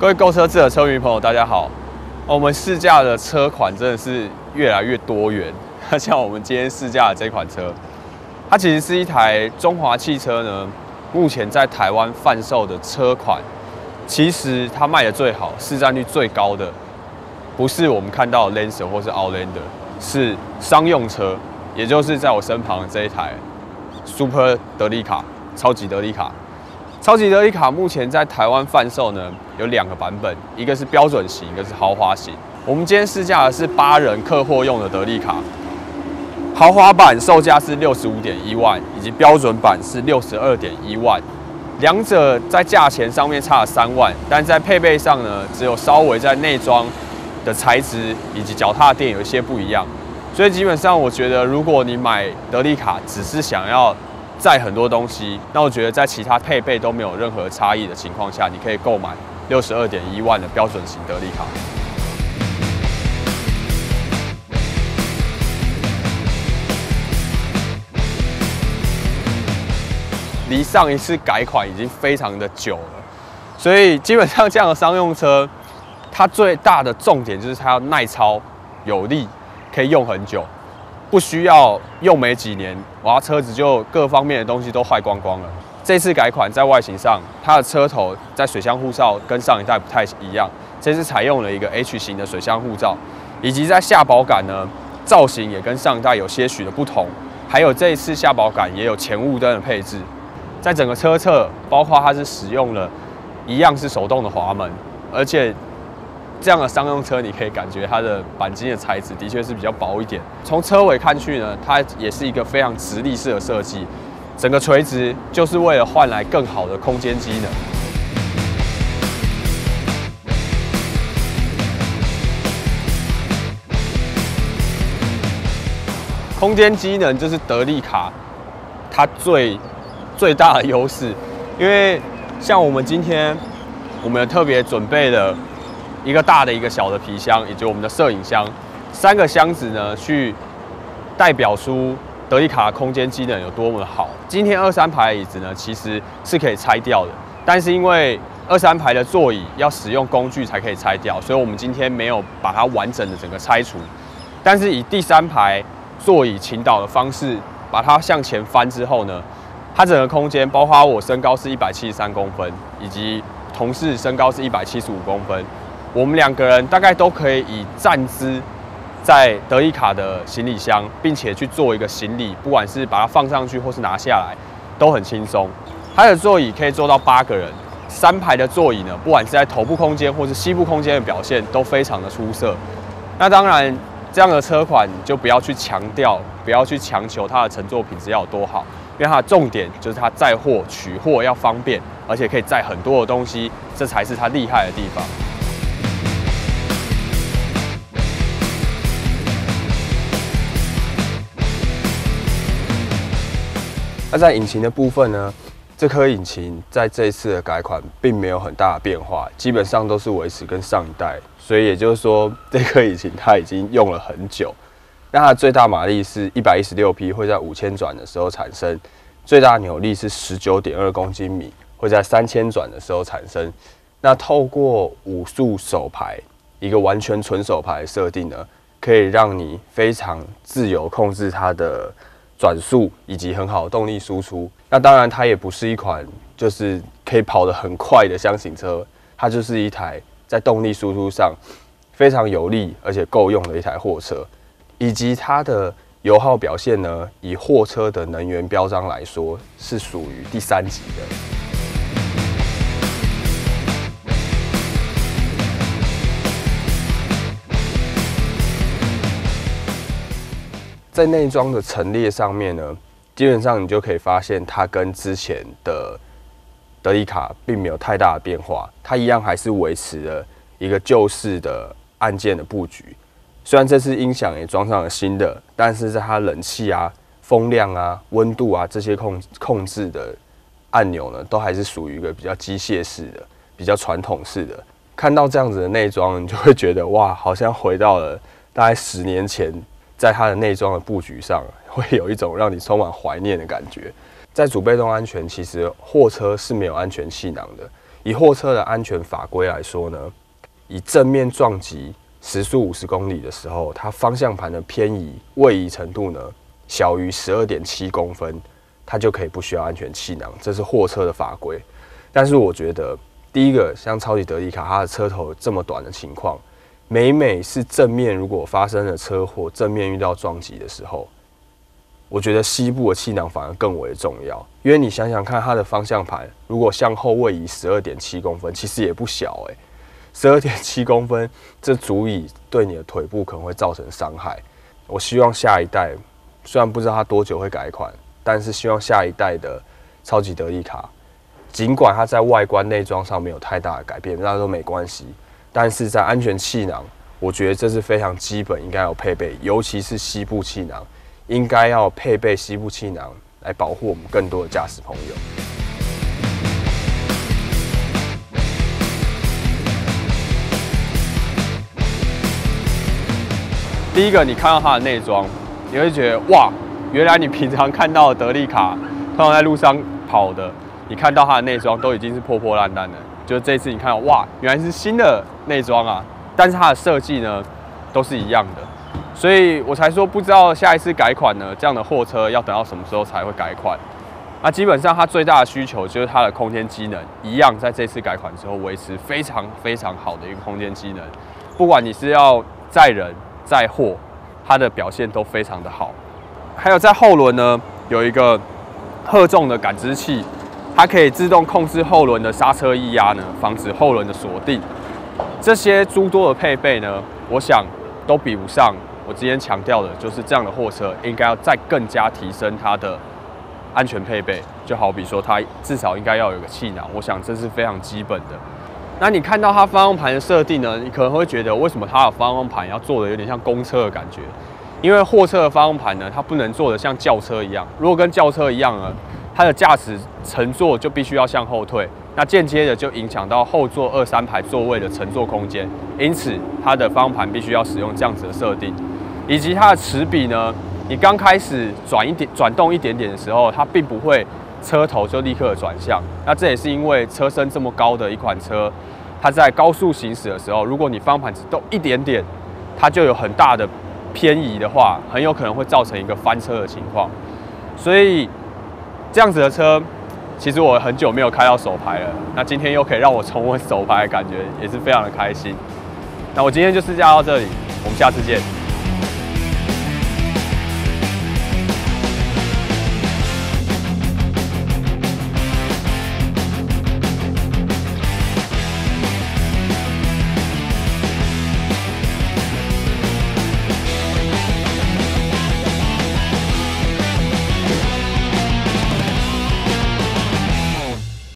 各位购车智的车迷朋友，大家好！我们试驾的车款真的是越来越多元。像我们今天试驾的这款车，它其实是一台中华汽车呢，目前在台湾贩售的车款，其实它卖的最好、市占率最高的，不是我们看到的 Lancer 或是 Outlander， 是商用车，也就是在我身旁的这一台 Super 德利卡、超级德利卡。 超级德利卡目前在台湾贩售呢，有两个版本，一个是标准型，一个是豪华型。我们今天试驾的是8人客货用的德利卡，豪华版售价是65.1万，以及标准版是62.1万，两者在价钱上面差了3万，但在配备上呢，只有稍微在内装的材质以及脚踏垫有一些不一样。所以基本上，我觉得如果你买德利卡，只是想要 载很多东西，那我觉得在其他配备都没有任何差异的情况下，你可以购买62.1万的标准型德利卡。离上一次改款已经非常的久了，所以基本上这样的商用车，它最大的重点就是它要耐操、有力，可以用很久。 不需要用没几年，哇，车子就各方面的东西都坏光光了。这次改款在外形上，它的车头在水箱护罩跟上一代不太一样，这次采用了一个 H 型的水箱护罩，以及在下保杆呢造型也跟上一代有些许的不同。还有这一次下保杆也有前雾灯的配置，在整个车侧，包括它是使用了一样是手动的滑门，而且 这样的商用车，你可以感觉它的钣金的材质的确是比较薄一点。从车尾看去呢，它也是一个非常直立式的设计，整个垂直就是为了换来更好的空间机能。空间机能就是德利卡它最大的优势，因为像我们今天我们有特别准备了 一个大的，一个小的皮箱，以及我们的摄影箱，3个箱子呢，去代表出德利卡的空间机能有多么好。今天23排椅子呢，其实是可以拆掉的，但是因为23排的座椅要使用工具才可以拆掉，所以我们今天没有把它完整的整个拆除。但是以第3排座椅倾倒的方式，把它向前翻之后呢，它整个空间，包括我身高是173公分，以及同事身高是175公分。 我们2个人大概都可以以站姿在德利卡的行李箱，并且去做一个行李，不管是把它放上去或是拿下来，都很轻松。它的座椅可以坐到8个人，3排的座椅呢，不管是在头部空间或是膝部空间的表现都非常的出色。那当然，这样的车款就不要去强调，不要去强求它的乘坐品质要有多好，因为它的重点就是它载货取货要方便，而且可以载很多的东西，这才是它厉害的地方。 那在引擎的部分呢，这颗引擎在这一次的改款并没有很大的变化，基本上都是维持跟上一代，所以也就是说这颗引擎它已经用了很久。那它的最大马力是116匹，会在5000转的时候产生；最大扭力是19.2公斤米，会在3000转的时候产生。那透过5速手排，一个完全纯手排的设定呢，可以让你非常自由控制它的 转速以及很好的动力输出。那当然，它也不是一款就是可以跑得很快的箱型车，它就是一台在动力输出上非常有力而且够用的一台货车。以及它的油耗表现呢，以货车的能源标章来说，是属于第3级的。 在内装的陈列上面呢，基本上你就可以发现它跟之前的德利卡并没有太大的变化，它一样还是维持了一个旧式的按键的布局。虽然这次音响也装上了新的，但是在它冷气啊、风量啊、温度啊这些控制的按钮呢，都还是属于一个比较机械式的、比较传统式的。看到这样子的内装，你就会觉得哇，好像回到了大概10年前。 在它的内装的布局上，会有一种让你充满怀念的感觉。在主被动安全，其实货车是没有安全气囊的，以货车的安全法规来说呢，以正面撞击时速50公里的时候，它方向盘的偏移位移程度呢小于12.7公分，它就可以不需要安全气囊，这是货车的法规。但是我觉得，第一个像超级德利卡它的车头这么短的情况，每是正面如果发生了车祸，正面遇到撞击的时候，我觉得西部的气囊反而更为重要，因为你想想看，它的方向盘如果向后位移12.7公分，其实也不小诶、欸。12.7公分，这足以对你的腿部可能会造成伤害。我希望下一代，虽然不知道它多久会改款，但是希望下一代的超级德利卡，尽管它在外观内装上没有太大的改变，那都没关系，但是在安全气囊，我觉得这是非常基本应该要配备，尤其是西部气囊，应该要配备西部气囊来保护我们更多的驾驶朋友。第一个，你看到它的内装，你会觉得哇，原来你平常看到的德利卡，通常在路上跑的，你看到它的内装都已经是破破烂烂的。就这次你看到哇，原来是新的内装啊，但是它的设计呢，都是一样的，所以我才说不知道下一次改款呢，这样的货车要等到什么时候才会改款。那基本上它最大的需求就是它的空间机能，一样在这次改款之后维持非常非常好的一个空间机能，不管你是要载人。载货，它的表现都非常的好。还有在后轮呢，有一个荷重的感知器，它可以自动控制后轮的刹车液压呢，防止后轮的锁定。这些诸多的配备呢，我想都比不上我之前强调的，就是这样的货车应该要再更加提升它的安全配备。就好比说，它至少应该要有个气囊，我想这是非常基本的。那你看到它方向盘的设定呢？你可能会觉得，为什么它的方向盘要做的有点像公车的感觉？因为货车的方向盘呢，它不能做的像轿车一样。如果跟轿车一样呢，它的驾驶乘坐就必须要向后退，那间接的就影响到后座2、3排座位的乘坐空间。因此，它的方向盘必须要使用这样子的设定，以及它的齿比呢，你刚开始转动一点点的时候，它并不会。车头就立刻转向，那这也是因为车身这么高的一款车，它在高速行驶的时候，如果你方向盘只动一点点，它就有很大的偏移的话，很有可能会造成一个翻车的情况。所以这样子的车，其实我很久没有开到手排了，那今天又可以让我重温手排的感觉，也是非常的开心。那我今天就试驾到这里，我们下次见。